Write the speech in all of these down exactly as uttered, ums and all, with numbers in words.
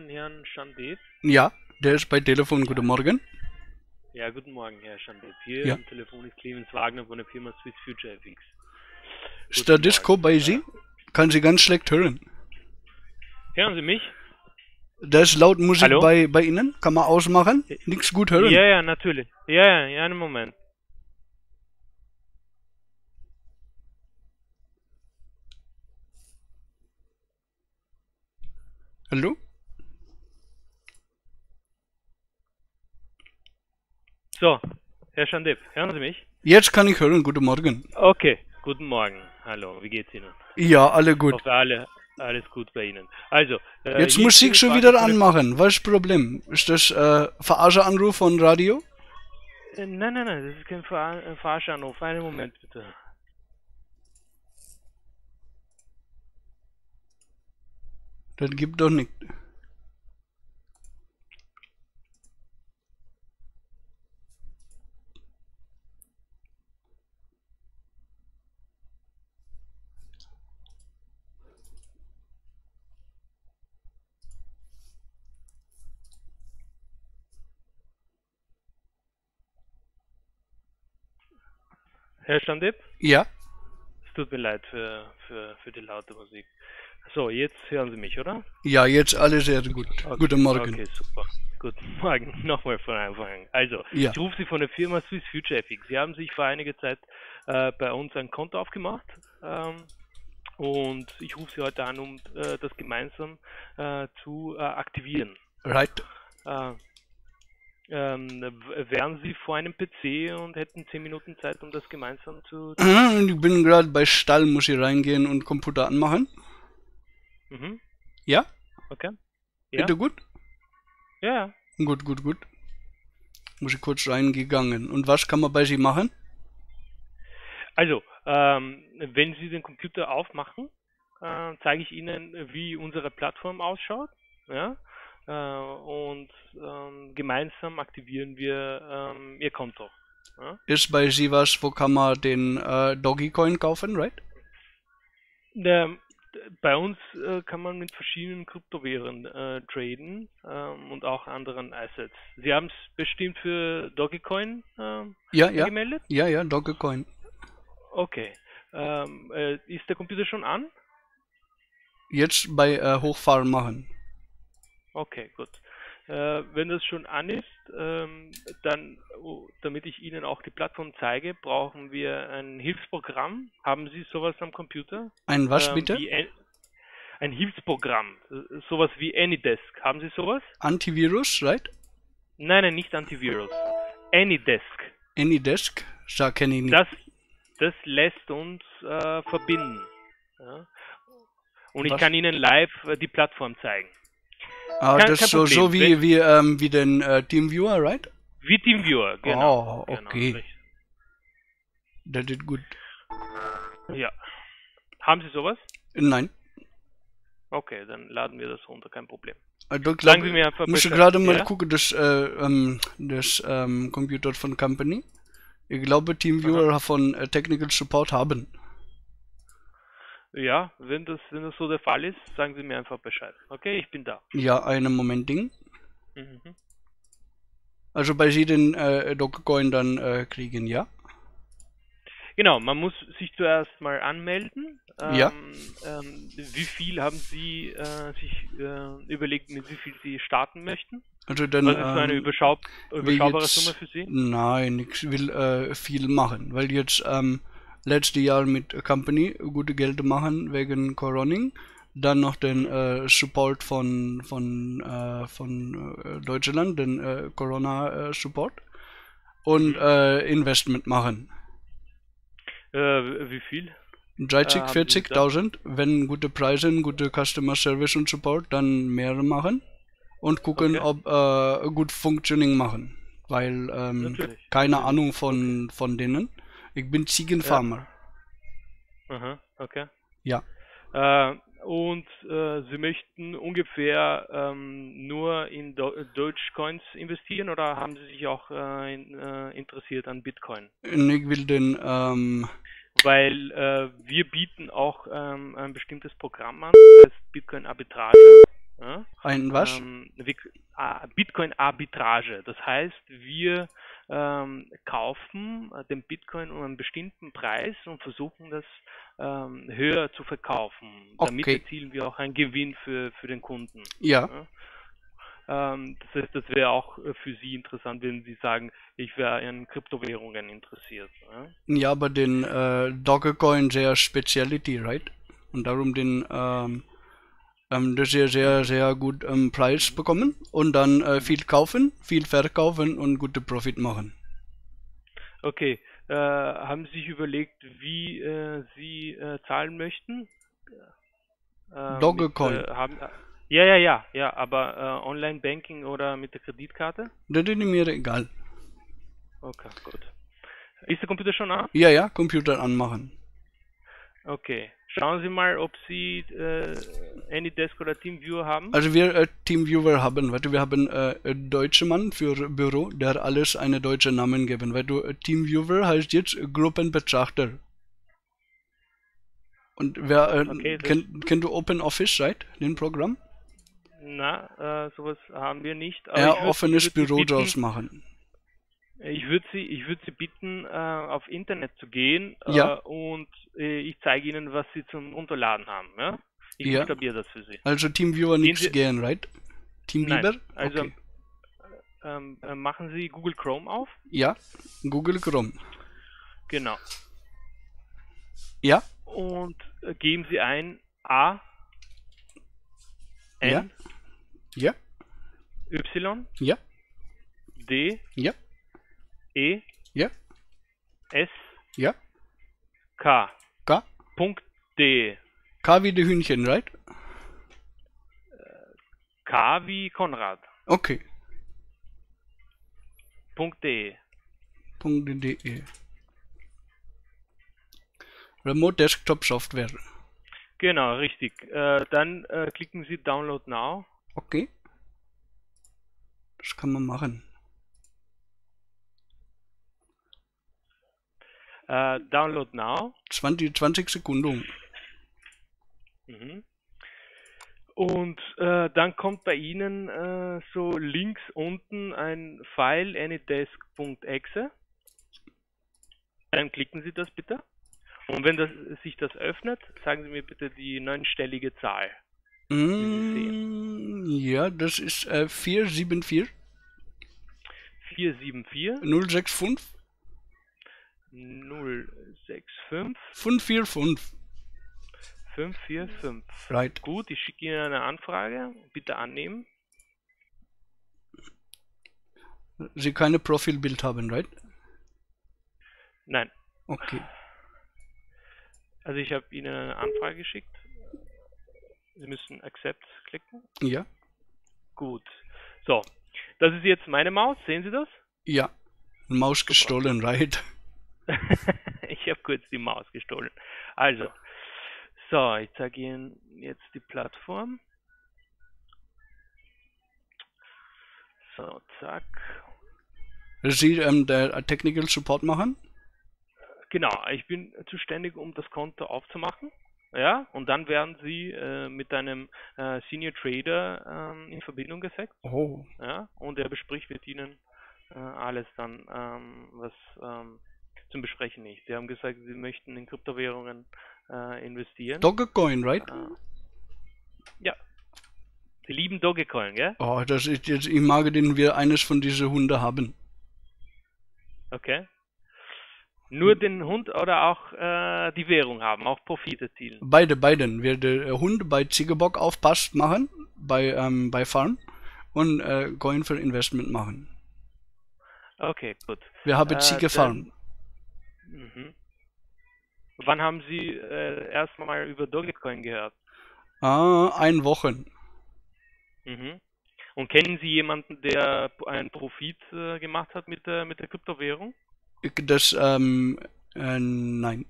den Herrn Schandev? Ja, der ist bei Telefon. Guten Morgen. Ja, guten Morgen, Herr Schandev. Hier ja. am Telefon ist Clemens Wagner von der Firma Swiss Future F X. Ist der Disco bei ja. Sie? Kann Sie ganz schlecht hören. Hören Sie mich? Da ist laut Musik bei, bei Ihnen. Kann man ausmachen? Nichts gut hören. Ja, ja, natürlich. Ja, ja, einen Moment. Hallo? So, Herr Schandev, hören Sie mich? Jetzt kann ich hören. Guten Morgen. Okay, guten Morgen. Hallo, wie geht's Ihnen? Ja, alle gut. Auf alle, alles gut bei Ihnen. Also, äh, jetzt muss ich schon wieder anmachen. Was ist das Problem? Ist das äh, Verarscheanruf von Radio? Äh, nein, nein, nein, das ist kein Ver Verarscheanruf. Einen Moment bitte. Das gibt doch nichts. Herr Schandev? Ja. Es tut mir leid für, für, für die laute Musik. So, jetzt hören Sie mich, oder? Ja, jetzt alle sehr gut. Okay. Guten Morgen. Okay, super. Guten Morgen. Nochmal von Anfang an. Also, ja. ich rufe Sie von der Firma Swiss Future F X. Sie haben sich vor einiger Zeit äh, bei uns ein Konto aufgemacht. Ähm, und ich rufe Sie heute an, um äh, das gemeinsam äh, zu äh, aktivieren. Right. Äh, Ähm, wären Sie vor einem P C und hätten zehn Minuten Zeit, um das gemeinsam zu... Ich bin gerade bei Stall, muss ich reingehen und Computer anmachen. Mhm. Ja? Okay. Ja. Bitte gut? Ja. Gut, gut, gut. Muss ich kurz reingegangen. Und was kann man bei Sie machen? Also, ähm, wenn Sie den Computer aufmachen, äh, zeige ich Ihnen, wie unsere Plattform ausschaut. Ja? Und ähm, gemeinsam aktivieren wir ähm, Ihr Konto. Ja? Ist bei Sie was, wo kann man den äh, Dogecoin kaufen, right? Der, bei uns äh, kann man mit verschiedenen Kryptowährungen äh, traden ähm, und auch anderen Assets. Sie haben es bestimmt für Dogecoin äh, ja, angemeldet? Ja, ja, Dogecoin. Okay. Ähm, äh, ist der Computer schon an? Jetzt bei äh, Hochfahren machen. Okay, gut. Äh, wenn das schon an ist, ähm, dann, oh, damit ich Ihnen auch die Plattform zeige, brauchen wir ein Hilfsprogramm. Haben Sie sowas am Computer? Ein was ähm, bitte? Wie ein, ein Hilfsprogramm, sowas wie AnyDesk. Haben Sie sowas? Antivirus, right? Nein, nein, nicht Antivirus. AnyDesk. AnyDesk? Da kenne ich nicht. Das, das lässt uns äh, verbinden. Ja? Und was? Ich kann Ihnen live äh, die Plattform zeigen. Ah, kein, das ist so, so wie, wie, ähm, wie den äh, TeamViewer, right? Wie TeamViewer, genau. Oh, okay. Genau, das ist gut. Ja. Haben Sie sowas? Nein. Okay, dann laden wir das runter, kein Problem. Also, glaub, Sagen Sie mir einfach muss ich gerade mal ja? gucken, das, äh, ähm, das ähm, Computer von Company. Ich glaube, TeamViewer Aha. von äh, Technical Support haben. Ja, wenn das, wenn das so der Fall ist, sagen Sie mir einfach Bescheid. Okay, ich bin da. Ja, einen Moment, Ding. Mhm. Also bei Sie den äh, Dogecoin dann äh, kriegen, ja? Genau, man muss sich zuerst mal anmelden. Ähm, ja. Ähm, wie viel haben Sie äh, sich äh, überlegt, mit wie viel Sie starten möchten? Also dann, Was ist so eine ähm, überschaub überschaubare jetzt, Summe für Sie? Nein, ich will äh, viel machen, weil jetzt... Ähm, letztes Jahr mit Company gute Geld machen wegen Coroning, dann noch den äh, Support von von äh, von äh, Deutschland, den äh, Corona äh, Support und äh, Investment machen. Äh, wie viel? dreißig, vierzigtausend. Wenn gute Preise, gute Customer Service und Support, dann mehr machen und gucken, okay. ob äh, gut Functioning machen, weil ähm, keine Natürlich. Ahnung von okay. von denen. Ich bin Ziegenfarmer. Ja. Aha, okay. Ja. Äh, und äh, Sie möchten ungefähr ähm, nur in Do Dogecoins investieren oder haben Sie sich auch äh, in, äh, interessiert an Bitcoin? Ich will den... Ähm Weil äh, wir bieten auch ähm, ein bestimmtes Programm an, das heißt Bitcoin Arbitrage. Ja? Ein was? Ähm, Bitcoin-Arbitrage. Das heißt, wir ähm, kaufen den Bitcoin um einen bestimmten Preis und versuchen das ähm, höher zu verkaufen. Okay. Damit erzielen wir auch einen Gewinn für, für den Kunden. Ja. Ja? Das heißt, das wäre auch für Sie interessant, wenn Sie sagen, ich wäre an Kryptowährungen interessiert. Ne? Ja, aber den äh, Dogecoin sehr Speciality, right? Und darum den ähm, ähm, sehr, sehr, sehr gut ähm, Preis bekommen und dann äh, viel kaufen, viel verkaufen und gute Profit machen. Okay, äh, haben Sie sich überlegt, wie äh, Sie äh, zahlen möchten? Äh, Dogecoin. Mit, äh, haben, Ja, ja, ja, ja, aber äh, Online-Banking oder mit der Kreditkarte? Das ist mir egal. Okay, gut. Ist der Computer schon an? Ja, ja, Computer anmachen. Okay, schauen Sie mal, ob Sie äh, AnyDesk oder TeamViewer haben. Also wir äh, TeamViewer haben, weißt du, wir haben äh, einen deutschen Mann für Büro, der alles einen deutschen Namen geben. Weißt du, TeamViewer heißt jetzt Gruppenbetrachter. Und wer, äh, okay, kenn, kennst du Open Office, right, den Programm? Na, äh, sowas haben wir nicht. Aber ja, offenes Sie, Büro bitten, draus machen. Ich würde Sie, ich würde Sie bitten, äh, auf Internet zu gehen, ja. äh, und äh, ich zeige Ihnen, was Sie zum Unterladen haben. Ja? Ich ja. buchstabiere das für Sie. Also TeamViewer nichts gern, right? TeamViewer? Also okay. ähm, äh, machen Sie Google Chrome auf. Ja, Google Chrome. Genau. Ja. Und äh, geben Sie ein A. N, ja. Ja. Y, ja. D, ja. E, ja. S, ja. K, K, Punkt D. K wie die Hühnchen, right? K wie Konrad. Okay. Punkt D. Punkt D. Remote Desktop Software. Genau, richtig. Äh, dann äh, klicken Sie Download Now. Okay. Das kann man machen. Äh, Download Now. zwanzig, zwanzig Sekunden. Mhm. Und äh, dann kommt bei Ihnen äh, so links unten ein File anydesk.exe. Dann klicken Sie das bitte. Und wenn das, sich das öffnet, sagen Sie mir bitte die neunstellige Zahl. Mm, ja, das ist äh, vier sieben vier. vier sieben vier. null sechs fünf. null sechs fünf. fünf vier fünf. fünf vier fünf. Right. Gut, ich schicke Ihnen eine Anfrage. Bitte annehmen. Sie keine Profilbild haben, right? Nein. Okay. Also ich habe Ihnen eine Anfrage geschickt. Sie müssen Accept klicken. Ja. Gut. So, das ist jetzt meine Maus. Sehen Sie das? Ja. Maus gestohlen, right? Ich habe kurz die Maus gestohlen. Also, so, ich zeige Ihnen jetzt die Plattform. So, zack. Sie ähm, der Technical Support machen? Genau, ich bin zuständig, um das Konto aufzumachen, ja, und dann werden Sie äh, mit einem äh, Senior Trader ähm, in Verbindung gesetzt, oh. ja, und er bespricht mit Ihnen äh, alles dann, ähm, was ähm, zum Besprechen ist. Sie haben gesagt, Sie möchten in Kryptowährungen äh, investieren. Dogecoin, right? Äh, ja. Sie lieben Dogecoin, gell? Oh, das ist jetzt, ich mag den, wir eines von diesen Hunde haben. Okay. Nur den Hund oder auch äh, die Währung haben, auch Profite erzielen. Beide, beiden. Wir der Hund bei Ziegebock aufpasst machen, bei, ähm, bei Farm und äh, Coin für Investment machen. Okay, gut. Wir haben äh, Ziege Farm. Mhm. Wann haben Sie äh, erstmal über Dogecoin gehört? Ah, ein Wochen. Mhm. Und kennen Sie jemanden, der einen Profit äh, gemacht hat mit der, mit der Kryptowährung? Das, ähm, äh, nein.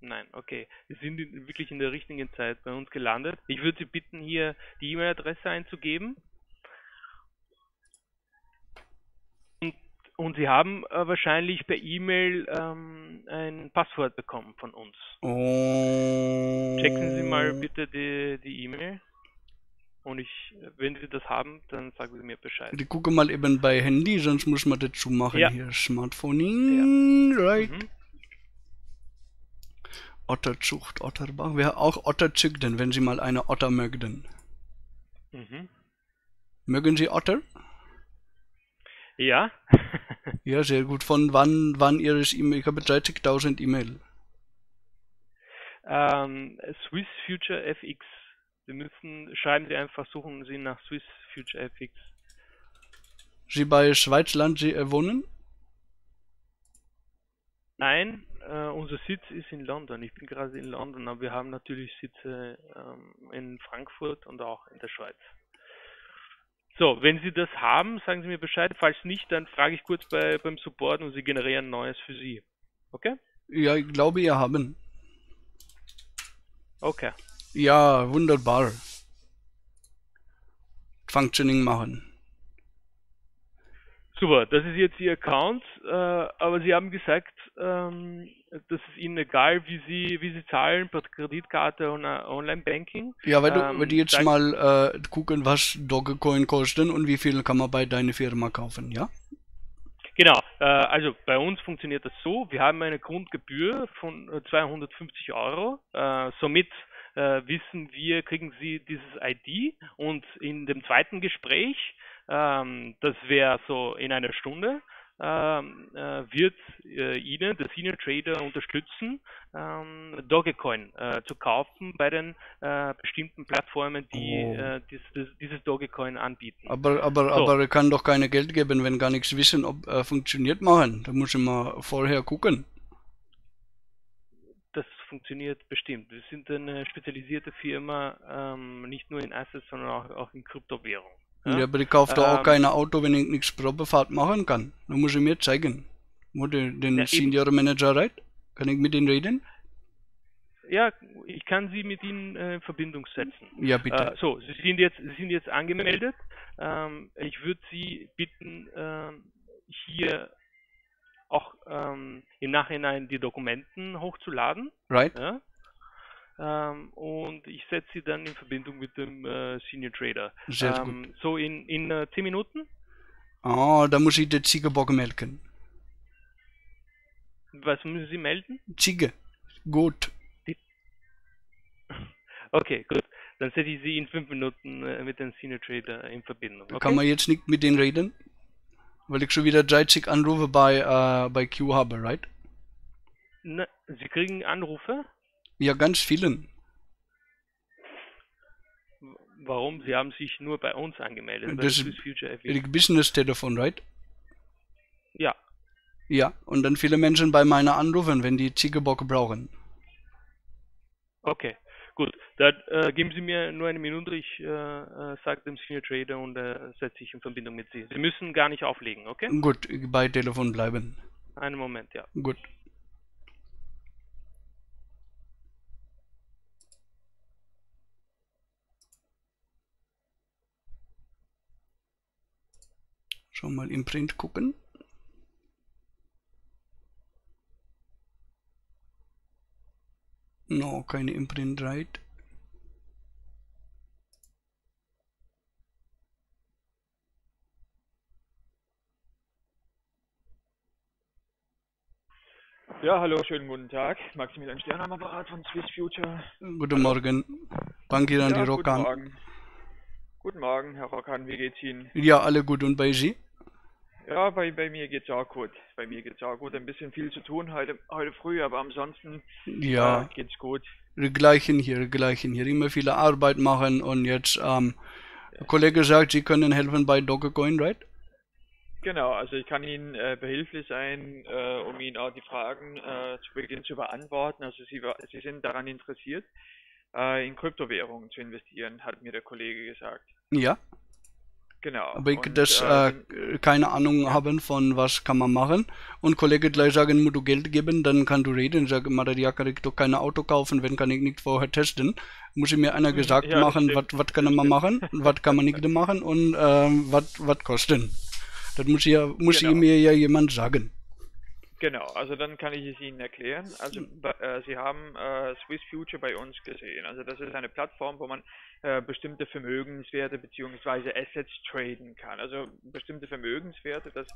Nein, okay. Sie sind wirklich in der richtigen Zeit bei uns gelandet. Ich würde Sie bitten, hier die E-Mail-Adresse einzugeben. Und, und Sie haben äh, wahrscheinlich per E-Mail ähm, ein Passwort bekommen von uns. Oh. Checken Sie mal bitte die die E-Mail. Und ich, wenn Sie das haben, dann sagen Sie mir Bescheid. Ich gucke mal eben bei Handy, sonst muss man das zumachen. Ja. Hier, Smartphone, ja. Right. Mhm. Otterzucht, Otterbach. Wer auch Otter zügt, denn wenn Sie mal eine Otter mögen. Mhm. Mögen Sie Otter? Ja. Ja, sehr gut. Von wann, wann Ihres E-Mail? Ich habe dreißigtausend E-Mail. Ähm, Swiss Future F X. Sie müssen, schreiben Sie einfach, suchen Sie nach Swiss Future F X. Sie bei Schweizland Sie äh, wohnen? Nein, äh, unser Sitz ist in London. Ich bin gerade in London, aber wir haben natürlich Sitze ähm, in Frankfurt und auch in der Schweiz. So, wenn Sie das haben, sagen Sie mir Bescheid. Falls nicht, dann frage ich kurz bei, beim Support und Sie generieren Neues für Sie. Okay? Ja, ich glaube, wir haben. Okay. Ja, wunderbar. Functioning machen. Super, das ist jetzt Ihr Account, äh, aber Sie haben gesagt, ähm, dass es Ihnen egal, wie Sie, wie Sie zahlen, per Kreditkarte oder Online-Banking. Ja, weil ähm, wir jetzt mal äh, gucken, was Dogecoin kosten und wie viel kann man bei deiner Firma kaufen, ja? Genau, äh, also bei uns funktioniert das so, wir haben eine Grundgebühr von zweihundertfünfzig Euro, äh, somit äh, wissen wir, kriegen Sie dieses I D und in dem zweiten Gespräch, ähm, das wäre so in einer Stunde, ähm, äh, wird äh, Ihnen, der Senior Trader unterstützen, ähm, Dogecoin äh, zu kaufen bei den äh, bestimmten Plattformen, die oh. äh, dies, dies, dieses Dogecoin anbieten. Aber, aber, so. aber er kann doch keine Geld geben, wenn gar nichts wissen, ob äh, funktioniert machen. Da muss ich mal vorher gucken. Das funktioniert bestimmt. Wir sind eine spezialisierte Firma, ähm, nicht nur in Assets, sondern auch, auch in Kryptowährung. Ja, ja, aber ich kaufe da ähm, auch kein Auto, wenn ich nichts Probefahrt machen kann. Da muss ich mir zeigen. Wo den, den ja, Senior Manager reit? Kann ich mit Ihnen reden? Ja, ich kann Sie mit Ihnen äh, in Verbindung setzen. Ja, bitte. Äh, so, Sie sind jetzt, Sie sind jetzt angemeldet. Ähm, ich würde Sie bitten, ähm, hier auch ähm, im Nachhinein die Dokumenten hochzuladen. Right. Ja? Ähm, und ich setze Sie dann in Verbindung mit dem äh, Senior Trader. Sehr ähm, gut. So in, in äh, zehn Minuten? Ah, oh, da muss ich den Ziegenbock melden. Was müssen Sie melden? Ziege. Gut. Die okay, gut. Dann setze ich Sie in fünf Minuten äh, mit dem Senior Trader in Verbindung. Okay? Kann man jetzt nicht mit denen reden? Weil ich schon wieder dreißig Anrufe bei, äh, bei Q habe, right? Na, Sie kriegen Anrufe? Ja, ganz vielen. Warum? Sie haben sich nur bei uns angemeldet. Das ist Ihr Business-Telefon, right? Ja. Ja, und dann viele Menschen bei meiner anrufen, wenn die Ziegenbock brauchen. Okay, gut. Dann äh, geben Sie mir nur eine Minute. Ich äh, äh, sage dem Senior Trader und äh, setze ich in Verbindung mit Sie. Sie müssen gar nicht auflegen, okay? Gut, bei Telefon bleiben. Einen Moment, ja. Gut. Schon mal im Print gucken. No, keine im Print, right? Ja, hallo, schönen guten Tag. Maximilian Stern am Apparat von Swiss Future. Guten Morgen. Bangi Randi Rockan. Guten Morgen. Guten Morgen, Herr Rockan, wie geht's Ihnen? Ja, alle gut. Und bei Sie? Ja, bei, bei mir geht's auch gut. Bei mir geht's auch gut. Ein bisschen viel zu tun heute, heute früh, aber ansonsten ja. äh, geht's gut. Gleichen hier, gleichen hier. Immer viele Arbeit machen und jetzt, ähm, der Kollege sagt, Sie können helfen bei Dogecoin, right? Genau, also ich kann Ihnen äh, behilflich sein, äh, um Ihnen auch die Fragen äh, zu Beginn zu beantworten. Also Sie, Sie sind daran interessiert, äh, in Kryptowährungen zu investieren, hat mir der Kollege gesagt. Ja. Genau. Aber ich und, das äh, äh, keine Ahnung ja. haben von was kann man machen und Kollege gleich sagen, muss du Geld geben, dann kann du reden, sag mal, ja, kann ich doch kein Auto kaufen, wenn kann ich nicht vorher testen, muss ich mir einer gesagt ja, machen, was was kann man machen, was kann man nicht machen und ähm, was was kosten, das muss ja muss genau. ich mir ja jemand sagen. Genau, also dann kann ich es Ihnen erklären. Also äh, Sie haben äh, Swiss Future bei uns gesehen. Also das ist eine Plattform, wo man äh, bestimmte Vermögenswerte bzw. Assets traden kann. Also bestimmte Vermögenswerte, das,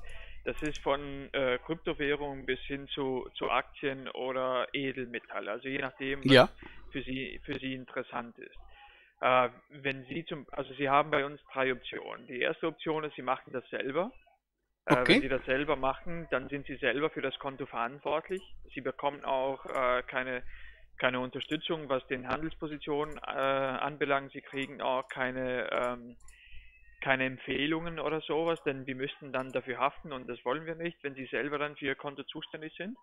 das ist von äh, Kryptowährungen bis hin zu, zu Aktien oder Edelmetall. Also je nachdem, was ja. für Sie, für Sie interessant ist. Äh, wenn Sie zum, also Sie haben bei uns drei Optionen. Die erste Option ist, Sie machen das selber. Okay. Wenn Sie das selber machen, dann sind Sie selber für das Konto verantwortlich. Sie bekommen auch äh, keine, keine Unterstützung, was den Handelspositionen äh, anbelangt. Sie kriegen auch keine, ähm, keine Empfehlungen oder sowas, denn wir müssten dann dafür haften und das wollen wir nicht, wenn Sie selber dann für Ihr Konto zuständig sind.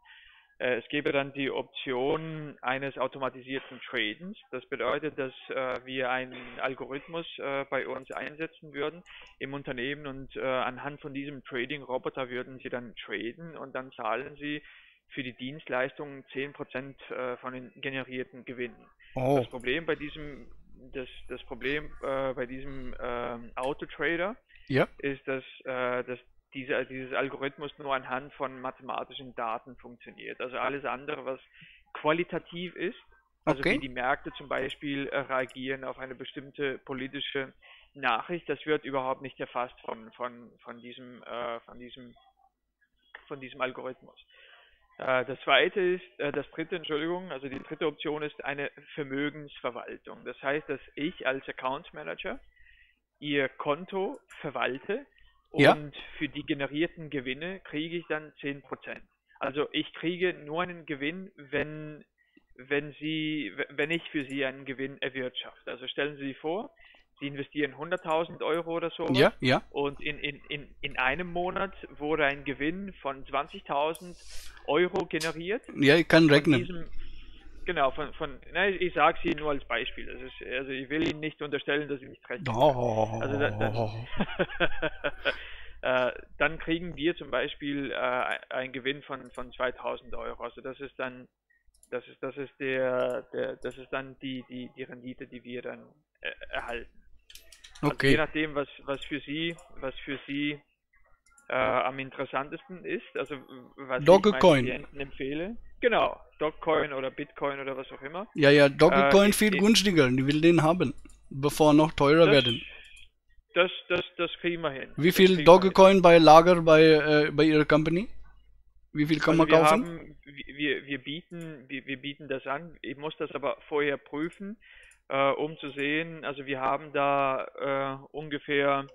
Äh, es gäbe dann die Option eines automatisierten Tradens. Das bedeutet, dass äh, wir einen Algorithmus äh, bei uns einsetzen würden im Unternehmen und äh, anhand von diesem Trading-Roboter würden Sie dann traden und dann zahlen Sie für die Dienstleistungen zehn Prozent äh, von den generierten Gewinnen. Oh. Das Problem bei diesem, das, das Problem, äh, bei diesem äh, Autotrader ja. ist, dass äh, das Diese, dieses Algorithmus nur anhand von mathematischen Daten funktioniert. Also alles andere, was qualitativ ist, also okay. wie die Märkte zum Beispiel reagieren auf eine bestimmte politische Nachricht, das wird überhaupt nicht erfasst von, von, von, diesem, äh, von, diesem, von diesem Algorithmus. Äh, das zweite ist, äh, das dritte, Entschuldigung, also die dritte Option ist eine Vermögensverwaltung. Das heißt, dass ich als Account Manager Ihr Konto verwalte, und ja. für die generierten Gewinne kriege ich dann zehn Prozent. Also ich kriege nur einen Gewinn, wenn, wenn, Sie, wenn ich für Sie einen Gewinn erwirtschafte. Also stellen Sie sich vor, Sie investieren hunderttausend Euro oder so ja, ja. und in, in, in, in einem Monat wurde ein Gewinn von zwanzigtausend Euro generiert. Ja, ich kann rechnen. Genau, von, von nein, ich sage sie nur als Beispiel. Das ist, also ich will Ihnen nicht unterstellen, dass Sie nicht recht haben. Oh. Also da, da, äh, dann kriegen wir zum Beispiel äh, einen Gewinn von, von zweitausend Euro. Also das ist dann, das ist, das ist der, der das ist dann die, die, die Rendite, die wir dann äh, erhalten. Also okay. Je nachdem, was, was für Sie, was für Sie äh, am interessantesten ist, also was Dogecoin. Ich meinen Klienten empfehle. Genau, Dogecoin oder Bitcoin oder was auch immer. Ja, ja, Dogecoin äh, viel günstiger, ich will den haben, bevor noch teurer das, werden. Das, das, das kriegen wir hin. Wie viel Dogecoin bei Lager bei, äh, bei Ihrer Company? Wie viel kann also man wir kaufen? Haben, wir, wir, bieten, wir, wir bieten das an, ich muss das aber vorher prüfen, äh, um zu sehen, also wir haben da äh, ungefähr...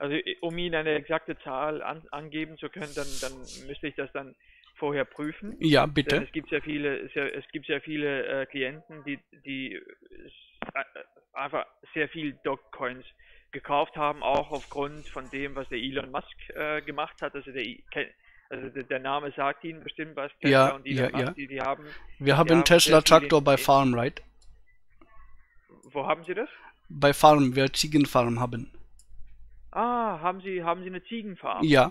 Also um Ihnen eine exakte Zahl an, angeben zu können, dann, dann müsste ich das dann vorher prüfen. Ja, bitte. Denn es gibt sehr viele, es gibt sehr viele äh, Klienten, die, die äh, einfach sehr viel Dogecoins gekauft haben, auch aufgrund von dem, was der Elon Musk äh, gemacht hat. Also der, also der Name sagt Ihnen bestimmt was. Tesla ja, und Elon ja, Musk, ja. Die, die haben, wir haben einen Tesla-Traktor bei Farm, right? Wo haben Sie das? Bei Farm, wir Ziegenfarm haben. Ah, haben Sie, haben Sie eine Ziegenfarm? Ja.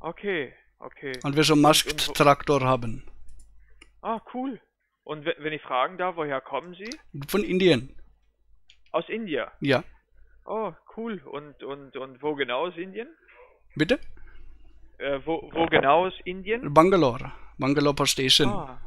Okay, okay. Und wir so einen Musk-Traktor haben. Ah, cool. Und wenn ich fragen darf, woher kommen Sie? Von Indien. Aus Indien? Ja. Oh, cool. Und, und, und wo genau ist Indien? Bitte? Äh, wo, wo genau ist Indien? Bangalore. Bangalore per Station. Ah,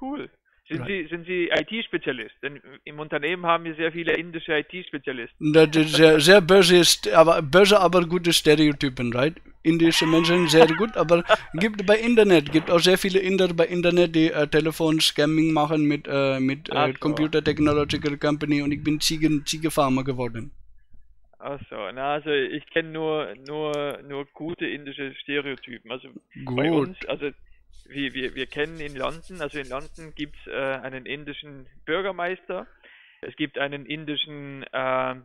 cool. Sind Sie, sind Sie I T-Spezialist? Denn im Unternehmen haben wir sehr viele indische I T-Spezialisten. Sehr, sehr böse, aber, böse, aber gute Stereotypen, right? Indische Menschen sehr gut, aber gibt bei Internet, gibt auch sehr viele Inder bei Internet, die äh, Telefon-Scamming machen mit, äh, mit äh, so. Computer Technological Company und ich bin Ziegen, Ziegefarmer geworden. Ach so, na also ich kenne nur, nur, nur gute indische Stereotypen. Also gut. Bei uns, also Wir, wir, wir kennen in London, also in London gibt es äh, einen indischen Bürgermeister, es gibt einen indischen, äh,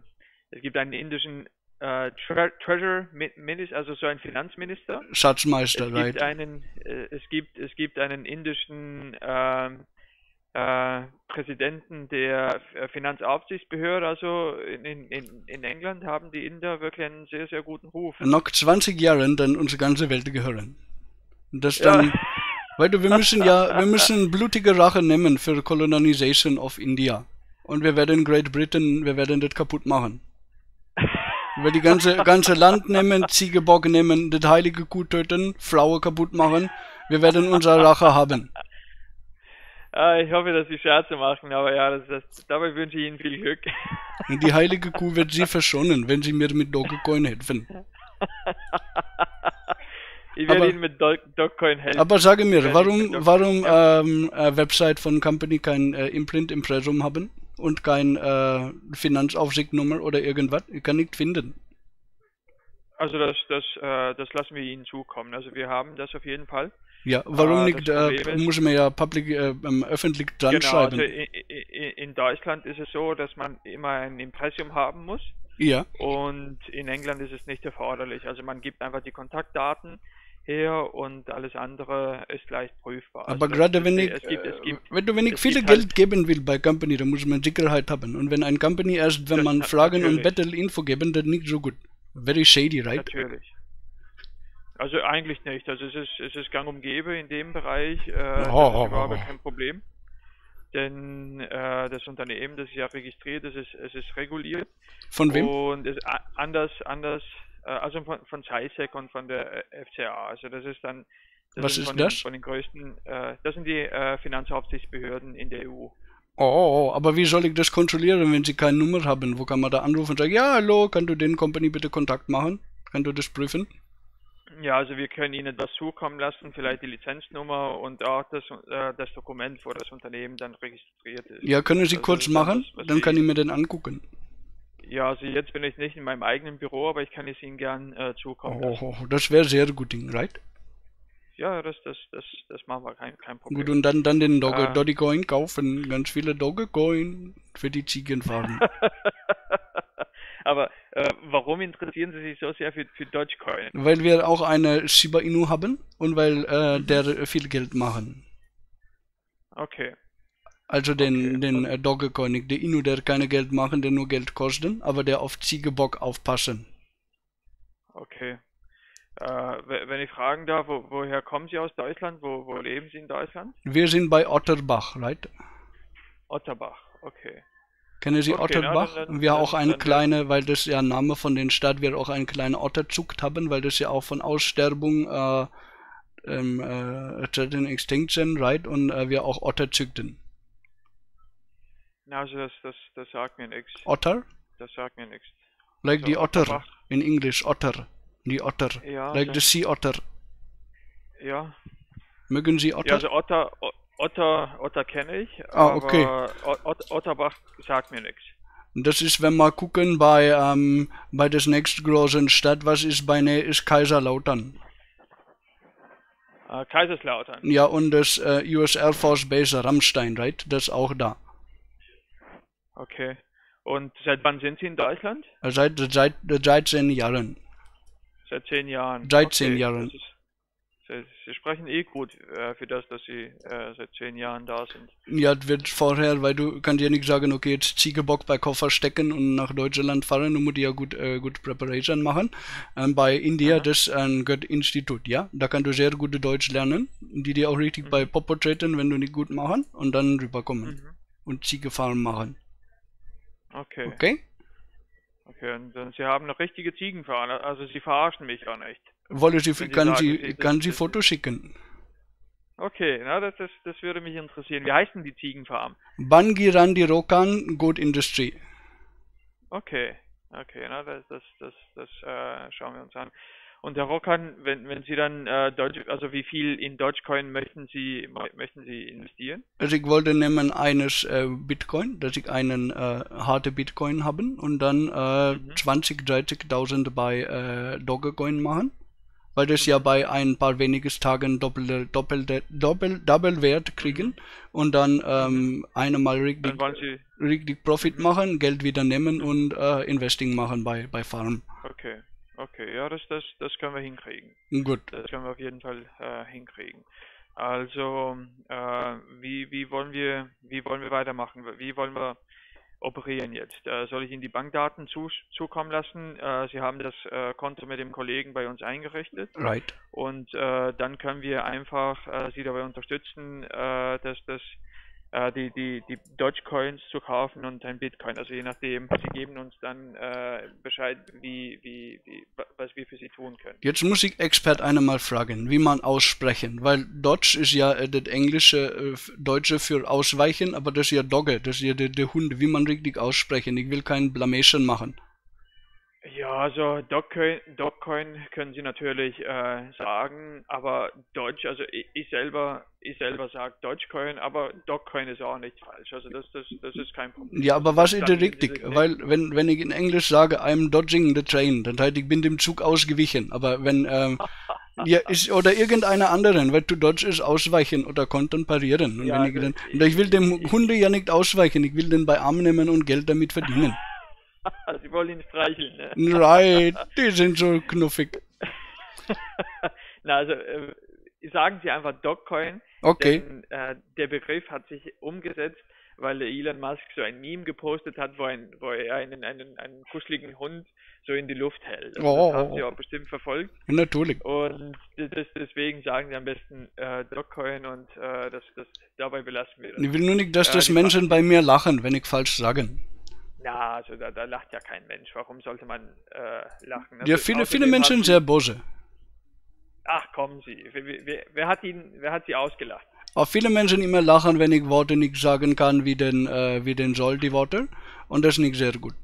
es gibt einen indischen äh, Tre Treasure Minister, also so ein Finanzminister. Schatzmeister, right. Es gibt einen, äh, es gibt, es gibt einen indischen äh, äh, Präsidenten der Finanzaufsichtsbehörde, also in, in, in England haben die Inder wirklich einen sehr, sehr guten Ruf. Noch zwanzig Jahren dann unsere ganze Welt gehören. Das dann, ja. Weil du, wir müssen ja, wir müssen blutige Rache nehmen für Colonization of India. Und wir werden Great Britain, wir werden das kaputt machen. Wenn wir die ganze, ganze Land nehmen, Ziegebock nehmen, das heilige Kuh töten, Flaue kaputt machen, wir werden unsere Rache haben. Ah, ich hoffe, dass Sie Scherze machen, aber ja, das, das, dabei wünsche ich Ihnen viel Glück. Und die heilige Kuh wird Sie verschonen, wenn Sie mir mit Dogecoin helfen. Ich werde aber, Ihnen mit Dogecoin helfen. Aber sage mir, warum, warum ähm, äh, Website von Company kein äh, Imprint-Impressum haben und kein äh, Finanzaufsichtsnummer oder irgendwas? Ich kann nicht finden. Also das, das, äh, das lassen wir Ihnen zukommen. Also wir haben das auf jeden Fall. Ja, warum ah, nicht? Äh, muss man ja public, äh, öffentlich dran genau, schreiben. Also in, in Deutschland ist es so, dass man immer ein Impressum haben muss. Ja. Und in England ist es nicht erforderlich. Also man gibt einfach die Kontaktdaten her und alles andere ist leicht prüfbar. Aber also gerade wenn ich, es gibt, es gibt, wenn du wenig viel Geld halt geben will bei Company, dann muss man Sicherheit haben. Und wenn ein Company erst, wenn man Fragen natürlich und Battle-Info geben, dann nicht so gut. Very shady, right? Natürlich. Also eigentlich nicht. Also es ist, es ist gang und gäbe in dem Bereich. Äh, oh, das ist überhaupt kein Problem. Denn äh, das Unternehmen, das ist ja registriert, das ist, es ist reguliert. Von wem? Und es, anders, anders, äh, also von, von CySEC und von der F C A. Also das ist dann, das was ist von, das? Den, von den größten, äh, das sind die äh, Finanzaufsichtsbehörden in der E U. Oh, aber wie soll ich das kontrollieren, wenn Sie keine Nummer haben? Wo kann man da anrufen und sagen, ja, hallo, kannst du den Company bitte Kontakt machen? Kannst du das prüfen? Ja, also wir können Ihnen etwas zukommen lassen, vielleicht die Lizenznummer und auch das, äh, das Dokument, wo das Unternehmen dann registriert ist. Ja, können Sie also kurz machen, das, dann kann ich, ich mir den angucken. Ja, also jetzt bin ich nicht in meinem eigenen Büro, aber ich kann es Ihnen gern äh, zukommen lassen. Oh, das wäre sehr gut, right? Ja, das, das, das, das machen wir, kein, kein Problem. Gut, und dann, dann den Doge, äh, Dogecoin kaufen, ganz viele Dogecoin für die Ziegenfarben. Aber äh, warum interessieren Sie sich so sehr für, für Dogecoin? Weil wir auch eine Shiba Inu haben und weil äh, der viel Geld machen. Okay. Also den, okay. den äh, Dogecoin, der Inu, der keine Geld machen, der nur Geld kosten, aber der auf Ziegebock aufpassen. Okay. Äh, wenn ich fragen darf, wo, woher kommen Sie aus Deutschland? Wo, wo leben Sie in Deutschland? Wir sind bei Otterbach, right? Otterbach, okay. Kennen Sie okay, Otterbach? Na, dann, dann, wir dann, auch eine dann, kleine, weil das ja Name von den Stadt, wir auch einen kleinen Otterzucht haben, weil das ja auch von Aussterbung äh, äh, Threaten Extinction, right? Und äh, wir auch Otter züchten. Na, also das, das, das sagt mir nichts. Otter? Das sagt mir nichts. Like so, die Otter, Otterbach. In Englisch, Otter. Die Otter, ja, like the sea otter. Ja. Mögen Sie Otter? Ja, also Otter, Otter, Otter kenne ich, ah, aber okay. Ot Otterbach sagt mir nichts. Das ist, wenn wir gucken bei, ähm, bei der nächstgroßen Stadt, was ist bei Nähe, ist Kaiserslautern. Ah, Kaiserslautern. Ja, und das äh, U S Air Force Base Ramstein, right? Das ist auch da. Okay. Und seit wann sind Sie in Deutschland? Seit, seit, seit zehn Jahren. Seit zehn Jahren. Seit zehn okay. Jahren. Ist, Sie, Sie sprechen eh gut äh, für das, dass Sie äh, seit zehn Jahren da sind. Ja, das wird vorher, weil du kannst ja nicht sagen, okay, jetzt Ziegebock bei Koffer stecken und nach Deutschland fahren, du musst ja gut, äh, gut Preparation machen. Ähm, bei India, mhm. das ist ein gutes Institut, ja. Da kannst du sehr gut Deutsch lernen, die dir auch richtig mhm. bei Popo treten, wenn du nicht gut machen, und dann rüberkommen mhm. und Ziegefarm machen. Okay. Okay? Okay, und Sie haben eine richtige Ziegenfarm, also Sie verarschen mich ja nicht. Wollen Sie, Sie kann, sagen, Sie, Sie, kann Sie Fotos schicken? Okay, na, das, das, das würde mich interessieren. Wie heißen die Ziegenfarm? Bangi Randi Rockan Goat Industry. Okay, okay, na, das, das, das, das äh, schauen wir uns an. Und Herr Rockan, wenn, wenn Sie dann, äh, Deutsch, also wie viel in Dogecoin möchten Sie, möchten Sie investieren? Also ich wollte nehmen eines äh, Bitcoin, dass ich einen äh, harte Bitcoin haben und dann äh, mhm. zwanzig, dreißigtausend bei äh, Dogecoin machen, weil das mhm. ja bei ein paar wenigen Tagen doppelte, doppelte, doppel, double Wert kriegen mhm. und dann ähm, einmal richtig, Sie... richtig Profit mhm. machen, Geld wieder nehmen mhm. und äh, Investing machen bei, bei Farm. Okay. Okay, ja, das, das, das können wir hinkriegen. Gut. Das können wir auf jeden Fall äh, hinkriegen. Also, äh, wie, wie, wollen wir, wie wollen wir weitermachen? Wie wollen wir operieren jetzt? Äh, soll ich Ihnen die Bankdaten zu, zukommen lassen? Äh, Sie haben das äh, Konto mit dem Kollegen bei uns eingerichtet. Right. Und äh, dann können wir einfach äh, Sie dabei unterstützen, äh, dass das äh, die, die, die Dogecoins zu kaufen und ein Bitcoin. Also je nachdem, sie geben uns dann äh, Bescheid, wie, wie, wie, was wir für sie tun können. Jetzt muss ich Expert eine mal fragen, wie man aussprechen, weil Doge ist ja äh, das englische, äh, deutsche für ausweichen, aber das ist ja Dogge, das ist ja der, der Hund, wie man richtig aussprechen. Ich will keinen Blamation machen. Ja, also Dogecoin, Dogecoin können Sie natürlich äh, sagen, aber Deutsch, also ich, ich selber, ich selber sage Dogecoin, aber Dogecoin ist auch nicht falsch, also das, das, das ist kein Problem. Ja, aber was ist denn richtig? Weil wenn, wenn ich in Englisch sage, I'm dodging the train, dann heißt, ich bin dem Zug ausgewichen, aber wenn, ähm, ja, ist, oder irgendeiner anderen, weil to dodge ist ausweichen oder kontemparieren. Und ja, wenn ich, dann, ich, ich will dem ich, Hunde ja nicht ausweichen, ich will den bei Arm nehmen und Geld damit verdienen. Sie wollen ihn streicheln, ne? Right, die sind so knuffig. Na, also, äh, sagen Sie einfach Dogecoin. Okay. Denn, äh, der Begriff hat sich umgesetzt, weil Elon Musk so ein Meme gepostet hat, wo, ein, wo er einen, einen, einen kuscheligen Hund so in die Luft hält. Also, oh, das haben Sie auch bestimmt verfolgt. Natürlich. Und das, deswegen sagen Sie am besten äh, Dogecoin und äh, das, das, dabei belassen wir das. Ich will nur nicht, dass äh, das Menschen bei mir lachen, wenn ich falsch sage. Na, also da, da lacht ja kein Mensch. Warum sollte man äh, lachen? Also ja, viele, viele Menschen sind sehr böse. Ach, kommen Sie. Wer, wer, wer, hat ihn, wer hat Sie ausgelacht? Auch viele Menschen immer lachen, wenn ich Worte nicht sagen kann, wie denn, äh, wie denn soll die Worte. Und das ist nicht sehr gut.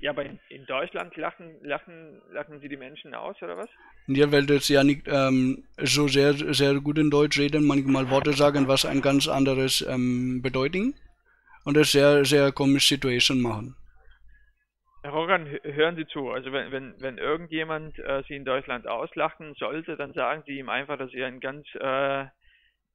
Ja, aber in, in Deutschland lachen, lachen, lachen Sie die Menschen aus, oder was? Ja, weil das ja nicht ähm, so sehr, sehr gut in Deutsch reden, manchmal Worte sagen, was ein ganz anderes ähm, bedeuten. Und das sehr, sehr komische Situation machen. Herr Rockan, hören Sie zu. Also wenn, wenn, wenn irgendjemand äh, Sie in Deutschland auslachen sollte, dann sagen Sie ihm einfach, dass Sie ein ganz, äh,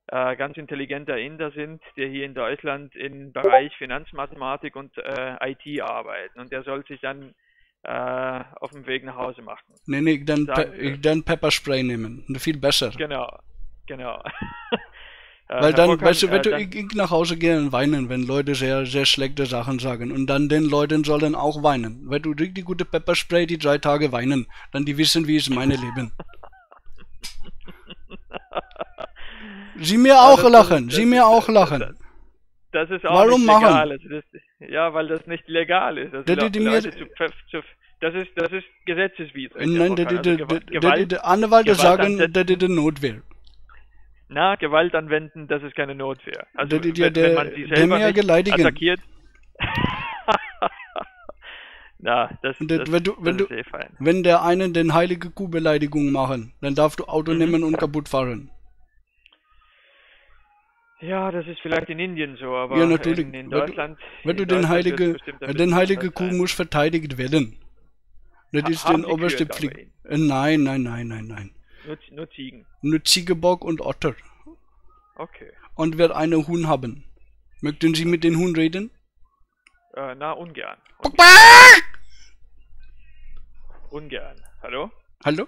äh, ganz intelligenter Inder sind, der hier in Deutschland im Bereich Finanzmathematik und äh, I T arbeitet. Und der soll sich dann äh, auf dem Weg nach Hause machen. Nee, nee, ich dann, Pe ich dann Pepperspray nehmen. Viel besser. Genau, genau. Weil dann, Rockan, weißt du, wenn äh, du ich, ich nach Hause gehe und weinen, wenn Leute sehr, sehr schlechte Sachen sagen. Und dann den Leuten sollen auch weinen. Weil du richtig die gute Pepperspray, die drei Tage weinen. Dann die wissen, wie es meine Leben. Sie mir auch also, lachen, das, sie das, mir das, auch lachen. Das, das ist auch Warum nicht legal. Machen? Also das, ja, weil das nicht legal ist. Das, das, die, die Leute, zu, zu, das, ist, das ist gesetzeswidrig. Nein, der, der, der, der, der Anwälte sagen, dass die Notwehr. Na, Gewalt anwenden, das ist keine Notwehr. Also der, der, wenn, wenn man sich selber der nicht attackiert. Na, das, das, das, wenn, du, das wenn, du, ist eh fein. Wenn der einen den heilige Kuh-Beleidigung machen, dann darfst du Auto mhm. nehmen und kaputt fahren. Ja, das ist vielleicht in Indien so, aber ja, natürlich. In, in Deutschland... Wenn du, wenn du den heilige, den heilige Kuh sein. Muss verteidigt werden. Das ha, ist den oberste Pflicht. Nein, nein, nein, nein, nein. Nur, nur Ziegen. Nur Ziegebock und Otter. Okay. Und wird eine Huhn haben. Möchten Sie mit den Huhn reden? Äh, na, ungern. Ungern. Ungern. Hallo? Hallo?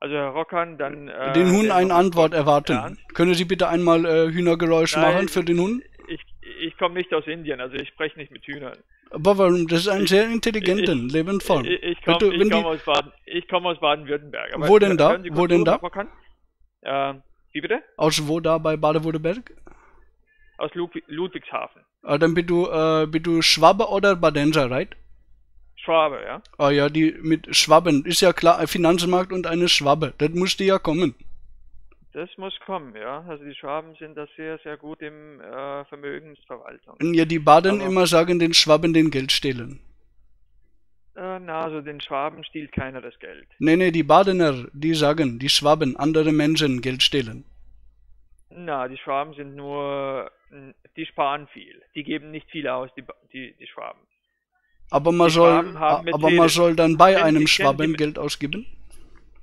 Also, Herr Rockan, dann... Äh, den Huhn eine Antwort erwarten. Ernst? Können Sie bitte einmal äh, Hühnergeräusch Nein, machen für den Huhn? Ich, ich komme nicht aus Indien, also ich spreche nicht mit Hühnern. Aber warum? Das ist ein ich, sehr intelligenten Lebensform. Ich, ich, ich komme komm aus Baden, ich komme aus Baden-Württemberg. Wo denn da? Wo denn da? Äh, wie bitte? Aus wo da bei Baden-Württemberg? Aus Ludwig, Ludwigshafen. Ah, dann bist du, äh, bist du Schwabe oder Badenser, right? Schwabe, ja. Ah ja, die mit Schwaben ist ja klar, Finanzmarkt und eine Schwabe. Das musste ja kommen. Das muss kommen, ja. Also die Schwaben sind da sehr, sehr gut im äh, Vermögensverwaltung. Ja, die Baden aber immer sagen, den Schwaben den Geld stehlen. Äh, na, also den Schwaben stiehlt keiner das Geld. Nee, nee, die Badener, die sagen, die Schwaben, andere Menschen Geld stehlen. Na, die Schwaben sind nur, die sparen viel. Die geben nicht viel aus, die, die, die Schwaben. Aber man, soll, aber man soll dann bei kennen einem Sie, Schwaben Geld ausgeben?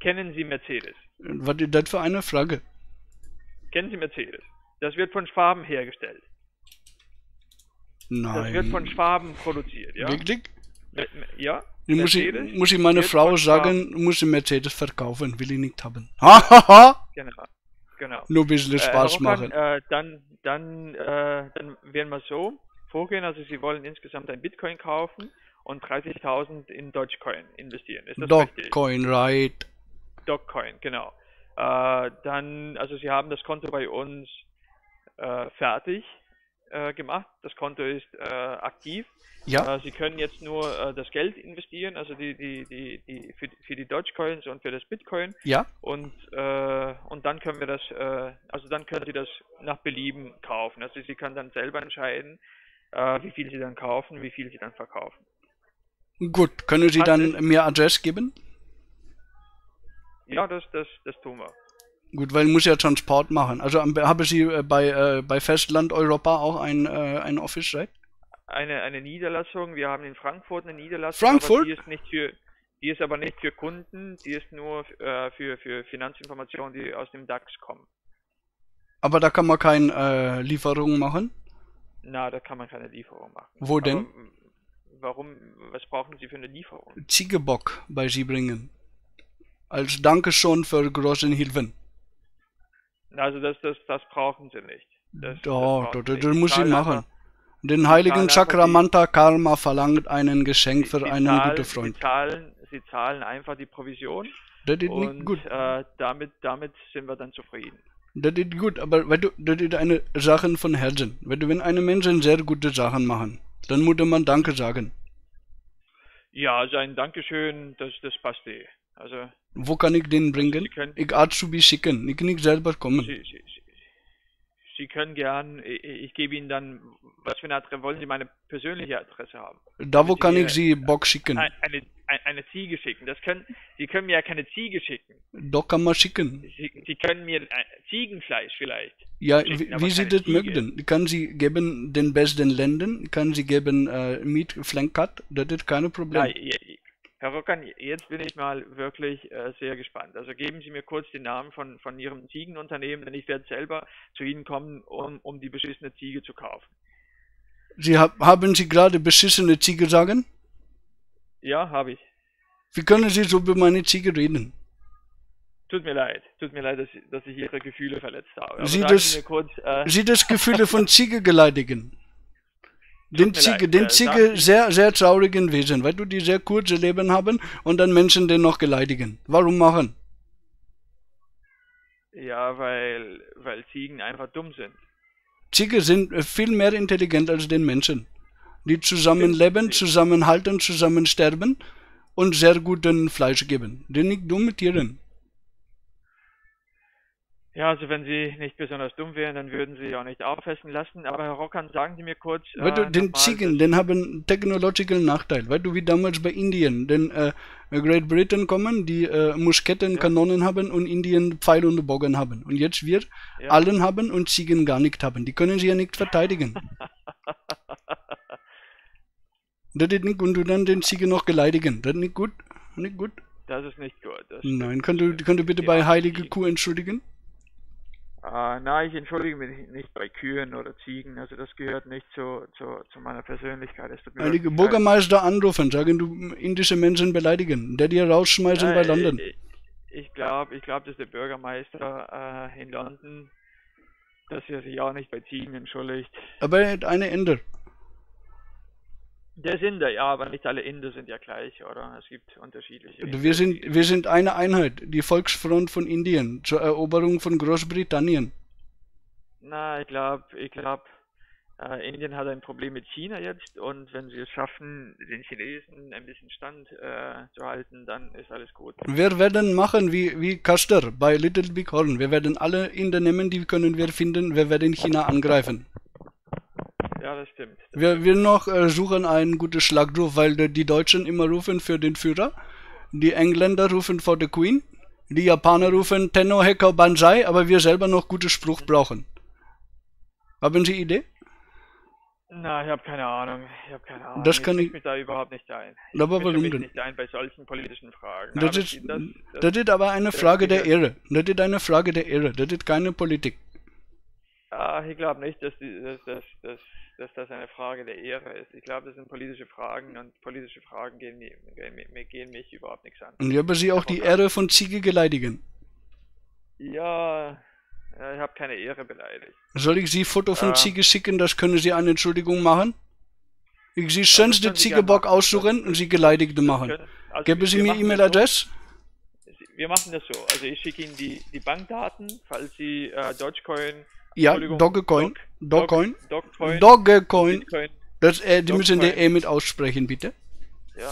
Kennen Sie Mercedes? Was ist das für eine Frage? Kennen Sie Mercedes? Das wird von Schwaben hergestellt. Nein. Das wird von Schwaben produziert, ja? Wirklich? Ja? Muss ich, muss ich meine Frau sagen, muss ich Mercedes verkaufen, will ich nicht haben. Hahaha! Genau. Genau. Nur ein bisschen Spaß äh, machen. Äh, dann, dann, äh, dann werden wir so vorgehen, also Sie wollen insgesamt ein Bitcoin kaufen und dreißigtausend in Dogecoin investieren. Ist das richtig? Dogecoin, right. Dogecoin, genau. Äh, dann, also Sie haben das Konto bei uns, äh, fertig äh, gemacht. Das Konto ist äh, aktiv. Ja. Äh, Sie können jetzt nur äh, das Geld investieren, also die, die, die, die für, für die Dogecoins und für das Bitcoin. Ja. Und äh, und dann können wir das, äh, also dann können Sie das nach Belieben kaufen. Also Sie können dann selber entscheiden, äh, wie viel Sie dann kaufen, wie viel Sie dann verkaufen. Gut, können Sie dann mir Adresse geben? Ja, das, das, das tun wir. Gut, weil ich muss ja Transport machen. Also habe Sie bei, äh, bei Festland Europa auch ein, äh, ein Office, right? Eine, eine Niederlassung. Wir haben in Frankfurt eine Niederlassung. Frankfurt? Aber die ist nicht für, die ist aber nicht für Kunden, die ist nur äh, für, für Finanzinformationen, die aus dem DAX kommen. Aber da kann man keine äh, Lieferung machen? Na, da kann man keine Lieferung machen. Wo denn? Aber, warum, was brauchen Sie für eine Lieferung? Ziegebock bei Sie bringen. Als Dankeschön für großen Hilfen. Also das, das, das brauchen Sie nicht. Das, Doch, das, das, das muss ich machen. Den heiligen Chakramanta Karma verlangt einen Geschenk für einen guten Freund. Sie zahlen, Sie zahlen einfach die Provision. Das ist nicht gut. Äh, damit, damit sind wir dann zufrieden. Das ist gut, aber weißt du, das ist eine Sache von Herzen. Weißt du, wenn eine Menschen sehr gute Sachen machen, dann muss man Danke sagen. Ja, also ein Dankeschön, das, das passt eh. Also, wo kann ich den bringen? Können, ich Azubi schicken, ich nicht selber kommen. Sie, Sie, Sie können gern, ich, ich gebe Ihnen dann, was für eine Adresse, wollen Sie meine persönliche Adresse haben? Da wo kann ich Sie Bock schicken? Eine, eine, eine Ziege schicken, das können, Sie können mir ja keine Ziege schicken. Doch kann man schicken. Sie, Sie können mir Ziegenfleisch vielleicht. Ja, schicken, wie, wie Sie das Ziege möchten. Kann Sie geben den besten Ländern, kann Sie geben äh, mit Flankat, das ist kein Problem. Ja, ja, ja. Herr Rockan, jetzt bin ich mal wirklich äh, sehr gespannt. Also geben Sie mir kurz den Namen von, von Ihrem Ziegenunternehmen, denn ich werde selber zu Ihnen kommen, um, um die beschissene Ziege zu kaufen. Sie ha haben Sie gerade beschissene Ziege sagen? Ja, habe ich. Wie können Sie so über meine Ziege reden? Tut mir leid, tut mir leid, dass, dass ich Ihre Gefühle verletzt habe. Aber Sie, das, Sie, mir kurz, äh... Sie das Gefühle von Ziege geleidigen. Den Ziege, den Ziege sehr, sehr traurigen Wesen, weil du die sehr kurze Leben haben und dann Menschen den noch beleidigen. Warum machen? Ja, weil, weil Ziegen einfach dumm sind. Ziege sind viel mehr intelligent als den Menschen. Die zusammenleben, zusammenhalten, zusammensterben und sehr guten Fleisch geben. Die nicht dumme Tieren. Ja, also wenn Sie nicht besonders dumm wären, dann würden Sie auch nicht auffressen lassen. Aber Herr Rockan, sagen Sie mir kurz... Weil du, äh, den Ziegen, den haben technologischen Nachteil. Weil du, wie damals bei Indien, den äh, Great Britain kommen, die äh, Musketen, ja. Kanonen haben und Indien Pfeil und Bogen haben. Und jetzt wir ja. allen haben und Ziegen gar nicht haben. Die können sie ja nicht verteidigen. Das ist nicht gut. Und du dann den Ziegen noch beleidigen. Das ist nicht gut. Nicht gut. Das ist nicht gut. Das Nein, könnt du, könnt du bitte bei Heilige Kuh entschuldigen? Uh, nein, ich entschuldige mich nicht bei Kühen oder Ziegen, also das gehört nicht zu, zu, zu meiner Persönlichkeit. Einige Bürgermeister anrufen, sagen, du indische Menschen beleidigen, der dir rausschmeißen ja, bei London. Ich, ich glaube, ich glaub, dass der Bürgermeister äh, in London, dass er sich auch nicht bei Ziegen entschuldigt. Aber er hat eine Inder. Der ist Inder, ja, aber nicht alle Inder sind ja gleich, oder? Es gibt unterschiedliche Inder. Wir sind, wir sind eine Einheit, die Volksfront von Indien, zur Eroberung von Großbritannien. Na, ich glaube, ich glaub, äh, Indien hat ein Problem mit China jetzt und wenn sie es schaffen, den Chinesen ein bisschen Stand äh, zu halten, dann ist alles gut. Wir werden machen wie, wie Custer bei Little Big Horn. Wir werden alle Inder nehmen, die können wir finden, wir werden China angreifen. Ja, das stimmt. Das wir, wir noch äh, suchen einen guten Schlagruf, weil die, die Deutschen immer rufen für den Führer, die Engländer rufen for the Queen, die Japaner rufen Tenno Heko Banzai, aber wir selber noch gute Spruch brauchen. Haben Sie Idee? Na, ich habe keine Ahnung. Ich habe keine Ahnung. Das kann ich, ich mich da überhaupt nicht ein. Ich aber warum mich denn? Nicht ein bei solchen politischen Fragen. Das, ist, das, das, das ist aber eine Frage der Ehre. Das ist eine Frage der Ehre. Das ist keine Politik. Ah, ich glaube nicht, dass, die, dass, dass, dass, dass das eine Frage der Ehre ist. Ich glaube, das sind politische Fragen und politische Fragen gehen, gehen, gehen mich überhaupt nichts an. Und ich habe Sie auch die Ehre von Ziege beleidigen? Ja, ich habe keine Ehre beleidigt. Soll ich Sie Foto von ähm, Ziege schicken? Das können Sie eine Entschuldigung machen? Ich Sie schönste Ziegebock aussuchen und Sie Geleidigte machen. Können, also Geben Sie mir E-Mail-Adresse? Wir machen das so. Also ich schicke Ihnen die, die Bankdaten, falls Sie äh, Dogecoin Ja, Dogecoin. Dogecoin. Dogecoin. Dogecoin. Das, äh, die Dogecoin. Müssen die E mit aussprechen, bitte. Ja.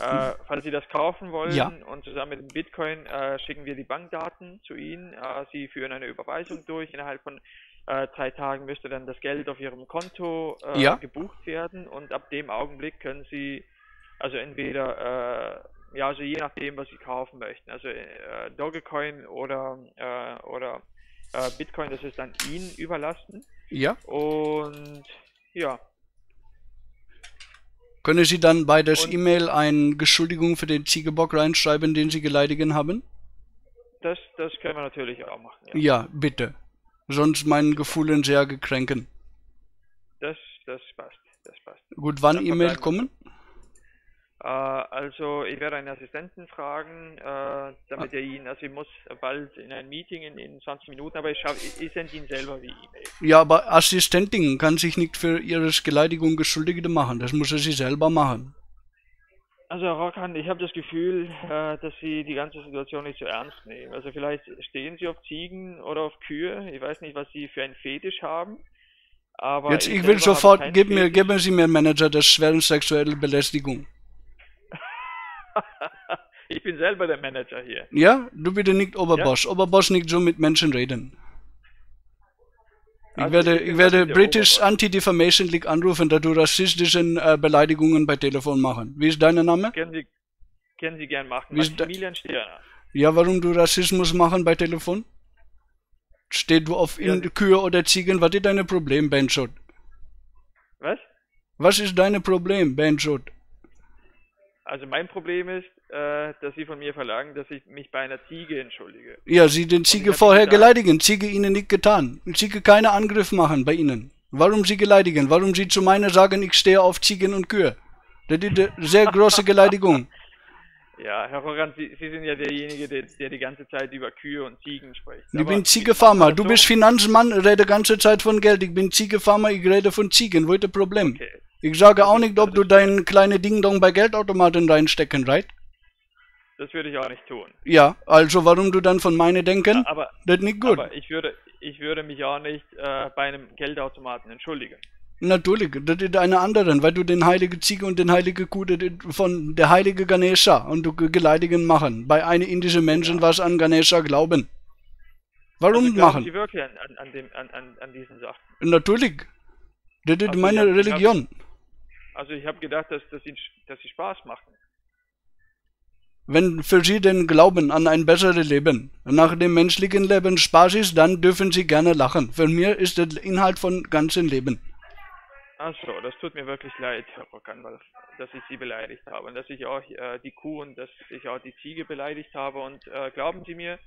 Äh, falls Sie das kaufen wollen, ja, und zusammen mit dem Bitcoin äh, schicken wir die Bankdaten zu Ihnen. Äh, Sie führen eine Überweisung durch. Innerhalb von äh, drei Tagen müsste dann das Geld auf Ihrem Konto äh, ja. gebucht werden. Und ab dem Augenblick können Sie, also entweder, äh, ja, also je nachdem, was Sie kaufen möchten, also äh, Dogecoin oder, äh, oder äh, Bitcoin, das ist dann Ihnen überlassen. Ja. Und ja. Können Sie dann bei das E-Mail eine Entschuldigung für den Ziegebock reinschreiben, den Sie geleidigen haben? Das, das können wir natürlich auch machen. Ja, ja, bitte. Sonst meinen Gefühlen sehr gekränken. Das, das passt, das passt. Gut, wann E-Mail kommen? Äh, also, ich werde einen Assistenten fragen, äh, damit ah. er Ihnen, also ich muss bald in ein Meeting in, in zwanzig Minuten, aber ich, ich, ich sende Ihnen selber die E-Mail. Ja, aber Assistentin kann sich nicht für ihre Geleidigung Geschuldigte machen, das muss er sich selber machen. Also Herr Rockan, ich habe das Gefühl, äh, dass Sie die ganze Situation nicht so ernst nehmen. Also vielleicht stehen Sie auf Ziegen oder auf Kühe, ich weiß nicht, was Sie für einen Fetisch haben. Aber jetzt, ich, ich will sofort, gib mir, geben Sie mir, Manager, das schwere sexuelle Belästigung. Ich bin selber der Manager hier. Ja, du bitte nicht Oberboss. Ja? Oberboss nicht so mit Menschen reden. Ich also werde, ich werde British Anti-Defamation League anrufen, da du rassistischen äh, Beleidigungen bei Telefon machen. Wie ist dein Name? Können Sie, können Sie gern machen. Maximilian Stern. Ja, warum du Rassismus machen bei Telefon? Steht du auf ja. in Kühe oder Ziegen? Was ist dein Problem, Benchot? Was? Was ist dein Problem, Benchot? Also mein Problem ist, äh, dass Sie von mir verlangen, dass ich mich bei einer Ziege entschuldige. Ja, Sie den Ziege vorher geleidigen. Ziege Ihnen nicht getan. Ziege keine Angriff machen bei Ihnen. Warum Sie geleidigen? Warum Sie zu meiner sagen, ich stehe auf Ziegen und Kühe? Das ist eine sehr große Geleidigung. Ja, Herr Rockan, Sie, Sie sind ja derjenige, der, der die ganze Zeit über Kühe und Ziegen spricht. Ich bin Ziegefarmer. Du bist Finanzmann, rede die ganze Zeit von Geld. Ich bin Ziegefarmer, ich rede von Ziegen. Wo ist das Problem? Okay. Ich sage auch nicht, ob du dein kleine Ding-Dong bei Geldautomaten reinstecken, right? Das würde ich auch nicht tun. Ja, also warum du dann von meine denken? Ja, aber, das nicht gut. Aber ich würde, ich würde mich auch nicht äh, bei einem Geldautomaten entschuldigen. Natürlich, das ist eine andere, weil du den heilige Ziege und den heilige Kuh von der heilige Ganesha und du geleidigen machen. Bei einem indischen Menschen, ja, was an Ganesha glauben. Warum also machen? Sie wirklich an, an, dem, an, an, an diesen Sachen? Natürlich, das ist also meine Religion. Also ich habe gedacht, dass, dass, sie, dass sie Spaß machen. Wenn für Sie den Glauben an ein besseres Leben, nach dem menschlichen Leben Spaß ist, dann dürfen Sie gerne lachen. Für mich ist das Inhalt von ganzem Leben. Achso, das tut mir wirklich leid, Herr Rockan, weil, dass ich Sie beleidigt habe. Und dass ich auch äh, die Kuh und dass ich auch die Ziege beleidigt habe. Und äh, glauben Sie mir,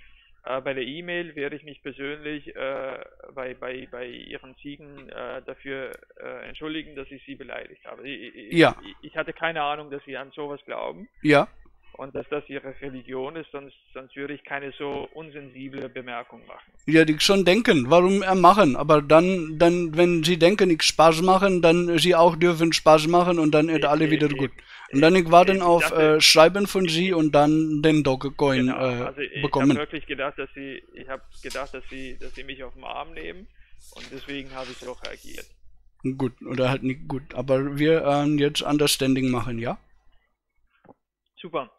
äh, bei der E-Mail werde ich mich persönlich äh, bei, bei, bei Ihren Ziegen äh, dafür äh, entschuldigen, dass ich Sie beleidigt habe. Ich, ja. ich, ich hatte keine Ahnung, dass Sie an sowas glauben. Ja. Und dass das Ihre Religion ist, sonst, sonst würde ich keine so unsensible Bemerkung machen. Ja, die schon denken, warum er machen, aber dann, dann, wenn Sie denken, ich Spaß machen, dann Sie auch dürfen Spaß machen und dann ist alle wieder gut. Und dann ich warten auf dachte, äh, Schreiben von Sie und dann den Dogecoin genau. äh, also ich bekommen. Ich habe wirklich gedacht, dass Sie, ich habe gedacht, dass Sie, dass Sie mich auf den Arm nehmen und deswegen habe ich so reagiert. Gut, oder halt nicht gut, aber wir ähm, jetzt Understanding machen, ja? Super.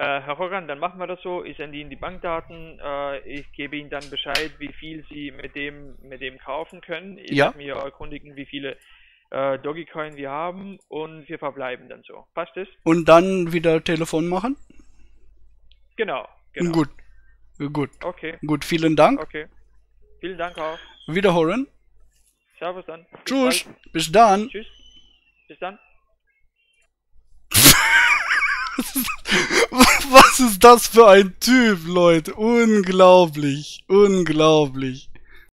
Äh, Herr Rockan, dann machen wir das so, ich sende Ihnen die Bankdaten, äh, ich gebe Ihnen dann Bescheid, wie viel Sie mit dem mit dem kaufen können. Ich werde mir erkundigen, wie viele äh, Dogecoin wir haben und wir verbleiben dann so. Passt es? Und dann wieder Telefon machen? Genau, genau. Gut, gut. Okay. Gut, vielen Dank. Okay. Vielen Dank auch. Wiederhören. Servus dann. Bis Tschüss. Bald. Bis dann. Tschüss. Bis dann. Was ist das für ein Typ, Leute? Unglaublich, unglaublich.